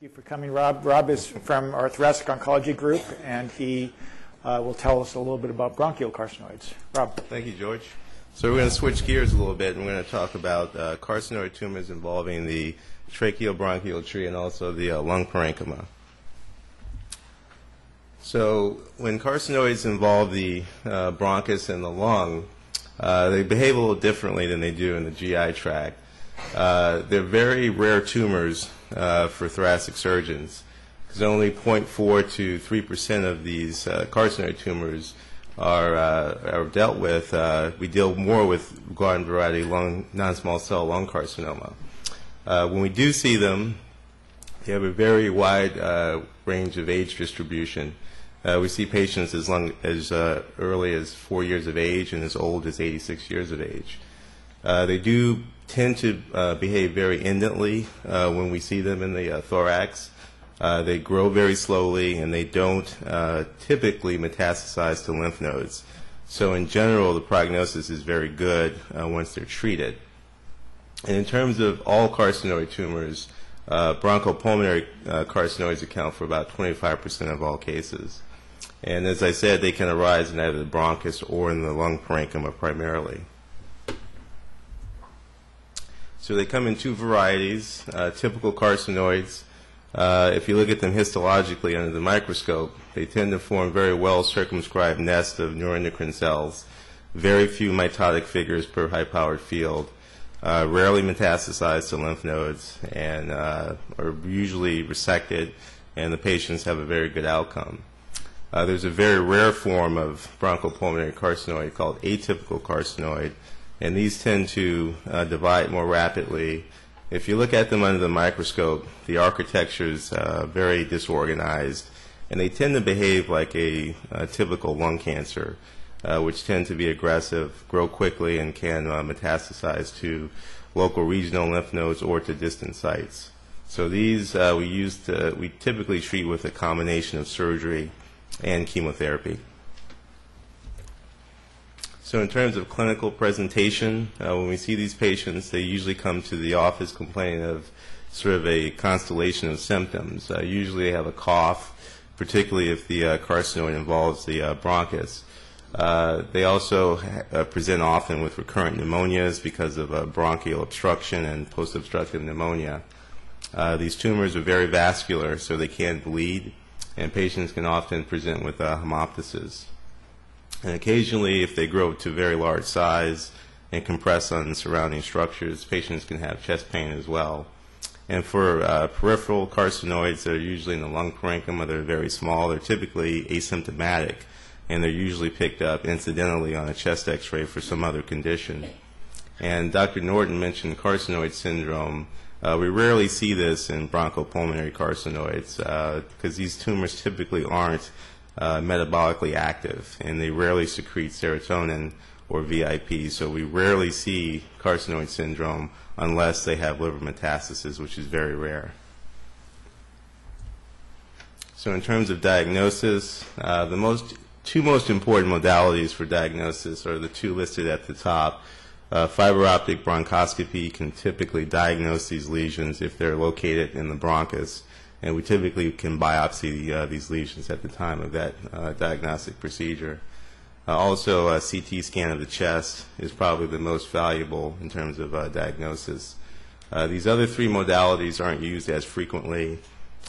Thank you for coming, Rob. Rob is from our thoracic oncology group, and he will tell us a little bit about bronchial carcinoids. Rob. Thank you, George. So we're going to switch gears a little bit, and we're going to talk about carcinoid tumors involving the tracheobronchial tree and also the lung parenchyma. So when carcinoids involve the bronchus and the lung, they behave a little differently than they do in the GI tract. They're very rare tumors for thoracic surgeons, because only 0.4 to 3% of these carcinoid tumors are dealt with. We deal more with garden variety lung, non-small cell lung carcinoma. When we do see them, they have a very wide range of age distribution. We see patients as early as 4 years of age and as old as 86 years of age. They do tend to behave very indolently when we see them in the thorax. They grow very slowly, and they don't typically metastasize to lymph nodes. So in general, the prognosis is very good once they're treated. And in terms of all carcinoid tumors, bronchopulmonary carcinoids account for about 25% of all cases. And as I said, they can arise in either the bronchus or in the lung parenchyma primarily. So they come in two varieties, typical carcinoids. If you look at them histologically under the microscope, they tend to form very well circumscribed nests of neuroendocrine cells, very few mitotic figures per high-powered field, rarely metastasize to lymph nodes, and are usually resected, and the patients have a very good outcome. There's a very rare form of bronchopulmonary carcinoid called atypical carcinoid, and these tend to divide more rapidly. If you look at them under the microscope, the architecture is very disorganized, and they tend to behave like a typical lung cancer, which tend to be aggressive, grow quickly, and can metastasize to local regional lymph nodes or to distant sites. So these we typically treat with a combination of surgery and chemotherapy. So in terms of clinical presentation, when we see these patients, they usually come to the office complaining of sort of a constellation of symptoms. Usually they have a cough, particularly if the carcinoid involves the bronchus. They also present often with recurrent pneumonias because of bronchial obstruction and post-obstructive pneumonia. These tumors are very vascular, so they can bleed, and patients can often present with hemoptysis. And occasionally, if they grow to very large size and compress on surrounding structures, patients can have chest pain as well. And for peripheral carcinoids, they're usually in the lung parenchyma. They're very small. They're typically asymptomatic, and they're usually picked up incidentally on a chest X-ray for some other condition. And Dr. Norton mentioned carcinoid syndrome. We rarely see this in bronchopulmonary carcinoids because these tumors typically aren't metabolically active, and they rarely secrete serotonin or VIP, so we rarely see carcinoid syndrome unless they have liver metastasis, which is very rare. So in terms of diagnosis, the two most important modalities for diagnosis are the two listed at the top. Fibrotic bronchoscopy can typically diagnose these lesions if they're located in the bronchus, and we typically can biopsy these lesions at the time of that diagnostic procedure. Also, a CT scan of the chest is probably the most valuable in terms of diagnosis. These other three modalities aren't used as frequently.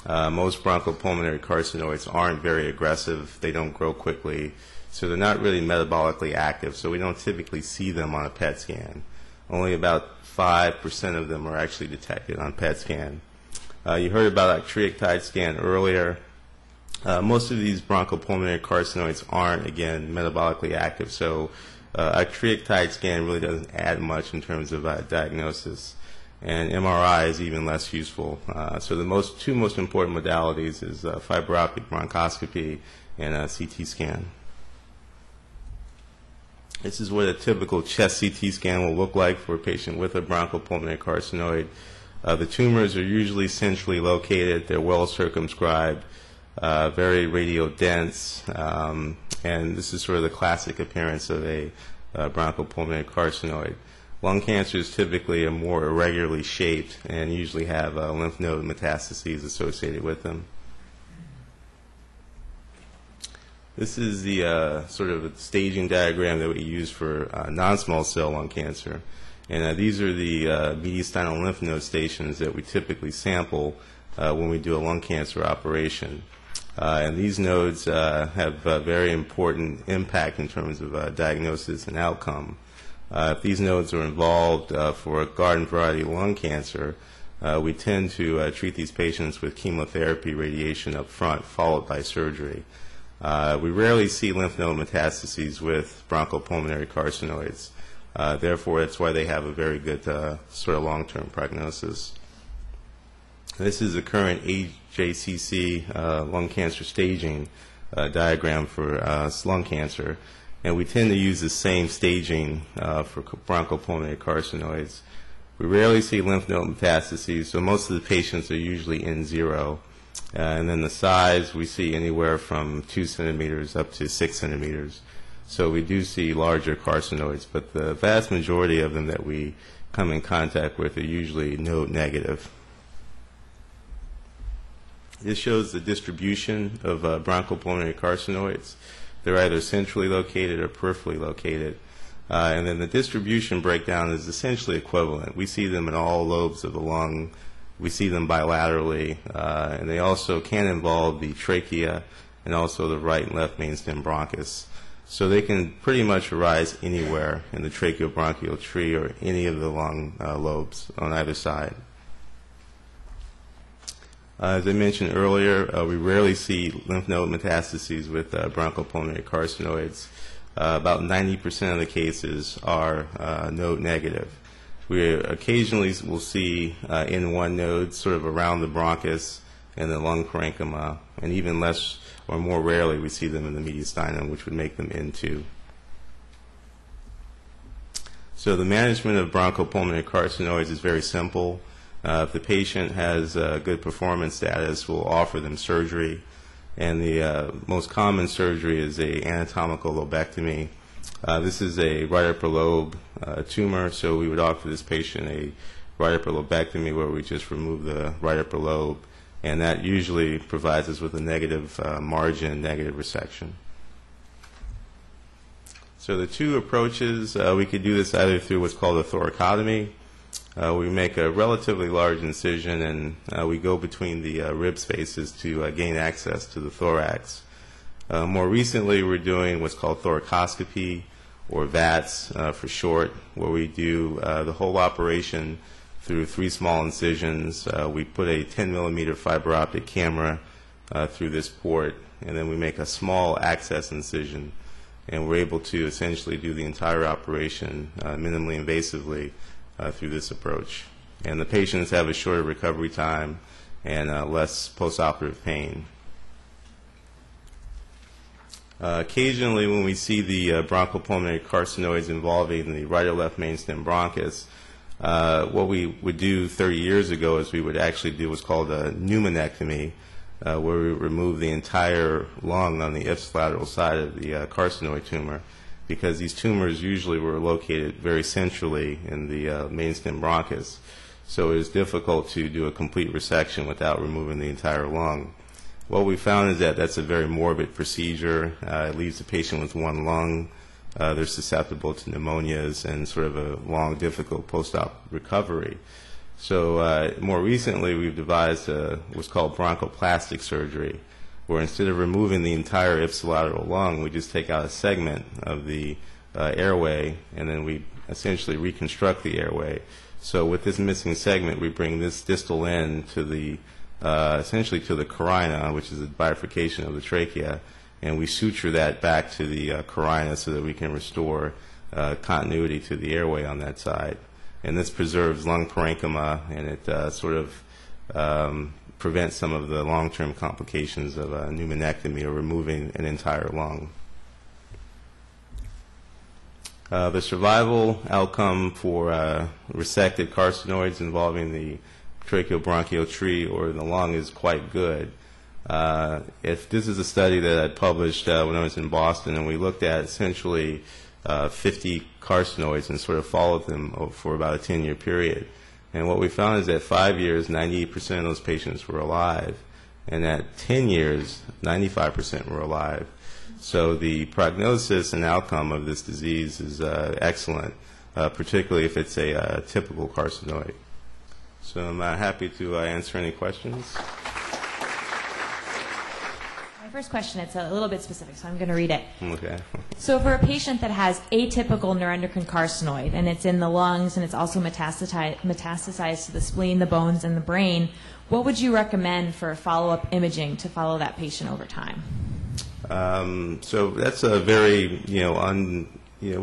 Most bronchopulmonary carcinoids aren't very aggressive. They don't grow quickly, so they're not really metabolically active, so we don't typically see them on a PET scan. Only about 5% of them are actually detected on PET scan. You heard about octreotide scan earlier. Most of these bronchopulmonary carcinoids aren't, again, metabolically active, so octreotide scan really doesn't add much in terms of diagnosis, and MRI is even less useful. So the two most important modalities is fibrotic bronchoscopy and CT scan. This is what a typical chest CT scan will look like for a patient with a bronchopulmonary carcinoid. The tumors are usually centrally located. They're well circumscribed, very radiodense, and this is sort of the classic appearance of a bronchopulmonary carcinoid. Lung cancer is typically a more irregularly shaped and usually have lymph node metastases associated with them. This is the sort of staging diagram that we use for non-small cell lung cancer. And these are the mediastinal lymph node stations that we typically sample when we do a lung cancer operation. And these nodes have a very important impact in terms of diagnosis and outcome. If these nodes are involved for a garden variety lung cancer, we tend to treat these patients with chemotherapy radiation up front, followed by surgery. We rarely see lymph node metastases with bronchopulmonary carcinoids. Therefore, that's why they have a very good sort of long-term prognosis. This is the current AJCC lung cancer staging diagram for lung cancer. And we tend to use the same staging for bronchopulmonary carcinoids. We rarely see lymph node metastases, so most of the patients are usually N0. And then the size, we see anywhere from 2 centimeters up to 6 centimeters. So we do see larger carcinoids, but the vast majority of them that we come in contact with are usually node negative. This shows the distribution of bronchopulmonary carcinoids. They're either centrally located or peripherally located. And then the distribution breakdown is essentially equivalent. We see them in all lobes of the lung. We see them bilaterally, and they also can involve the trachea and also the right and left main stem bronchus. So they can pretty much arise anywhere in the tracheobronchial tree or any of the lung lobes on either side. As I mentioned earlier, we rarely see lymph node metastases with bronchopulmonary carcinoids. About 90% of the cases are node negative. We occasionally will see N1 nodes sort of around the bronchus and the lung parenchyma, and even less or more rarely we see them in the mediastinum, which would make them N2. So the management of bronchopulmonary carcinoids is very simple. If the patient has good performance status, we'll offer them surgery. And the most common surgery is an anatomical lobectomy. This is a right upper lobe tumor, so we would offer this patient a right upper lobectomy where we just remove the right upper lobe, and that usually provides us with a negative margin, negative resection. So the two approaches, we could do this either through what's called a thoracotomy. We make a relatively large incision, and we go between the rib spaces to gain access to the thorax. More recently, we're doing what's called thoracoscopy, or VATS for short, where we do the whole operation through 3 small incisions. We put a 10-millimeter fiber optic camera through this port, and then we make a small access incision, and we're able to essentially do the entire operation minimally invasively through this approach. And the patients have a shorter recovery time and less postoperative pain. Occasionally, when we see the bronchopulmonary carcinoids involving the right or left main stem bronchus, what we would do 30 years ago is we would actually do what's called a pneumonectomy, where we remove the entire lung on the ipsilateral side of the carcinoid tumor, because these tumors usually were located very centrally in the main stem bronchus. So it is difficult to do a complete resection without removing the entire lung. What we found is that that's a very morbid procedure. It leaves the patient with one lung. They're susceptible to pneumonias and sort of a long, difficult post-op recovery. So more recently, we've devised what's called bronchoplastic surgery, where instead of removing the entire ipsilateral lung, we just take out a segment of the airway, and then we essentially reconstruct the airway. So with this missing segment, we bring this distal end to the essentially to the carina, which is a bifurcation of the trachea, and we suture that back to the carina so that we can restore continuity to the airway on that side. And this preserves lung parenchyma, and it sort of prevents some of the long-term complications of a pneumonectomy or removing an entire lung. The survival outcome for resected carcinoids involving the tracheobronchial tree or the lung is quite good. If this is a study that I published when I was in Boston, and we looked at essentially 50 carcinoids and sort of followed them for about a 10-year period. And what we found is that 5 years, 98% of those patients were alive, and at 10 years, 95% were alive. So the prognosis and outcome of this disease is excellent, particularly if it's a typical carcinoid. So I'm happy to answer any questions. First question, it's a little bit specific, so I'm going to read it. Okay. So for a patient that has atypical neuroendocrine carcinoid, and it's in the lungs, and it's also metastasized to the spleen, the bones, and the brain, what would you recommend for follow-up imaging to follow that patient over time? So that's a very, we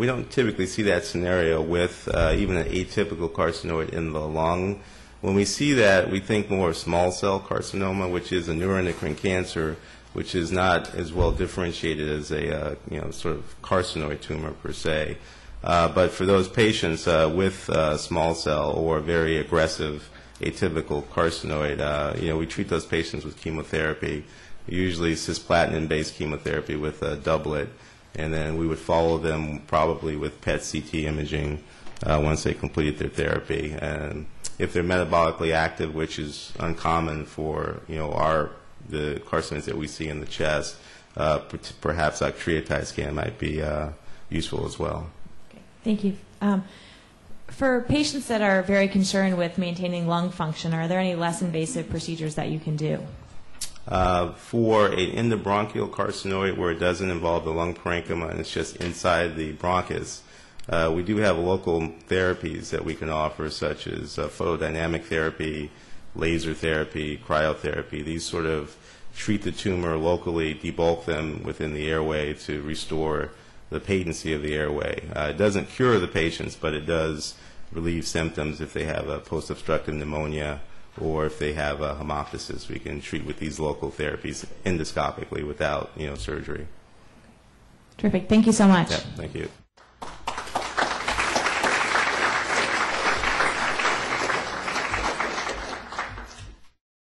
don't typically see that scenario with even an atypical carcinoid in the lung. When we see that, we think more of small cell carcinoma, which is a neuroendocrine cancer, which is not as well differentiated as a sort of carcinoid tumor per se. But for those patients with small cell or very aggressive atypical carcinoid, we treat those patients with chemotherapy, usually cisplatin-based chemotherapy with a doublet, and then we would follow them probably with PET-CT imaging once they completed their therapy. And if they're metabolically active, which is uncommon for the carcinoids that we see in the chest, perhaps octreotide scan might be useful as well. Okay. Thank you. For patients that are very concerned with maintaining lung function, are there any less invasive procedures that you can do? For an endobronchial carcinoid where it doesn't involve the lung parenchyma and it's just inside the bronchus, we do have local therapies that we can offer, such as photodynamic therapy, laser therapy, cryotherapy. These sort of treat the tumor locally, debulk them within the airway to restore the patency of the airway. It doesn't cure the patients, but it does relieve symptoms if they have a post-obstructive pneumonia or if they have a hemoptysis. We can treat with these local therapies endoscopically without surgery. Terrific. Thank you so much. Yeah, thank you.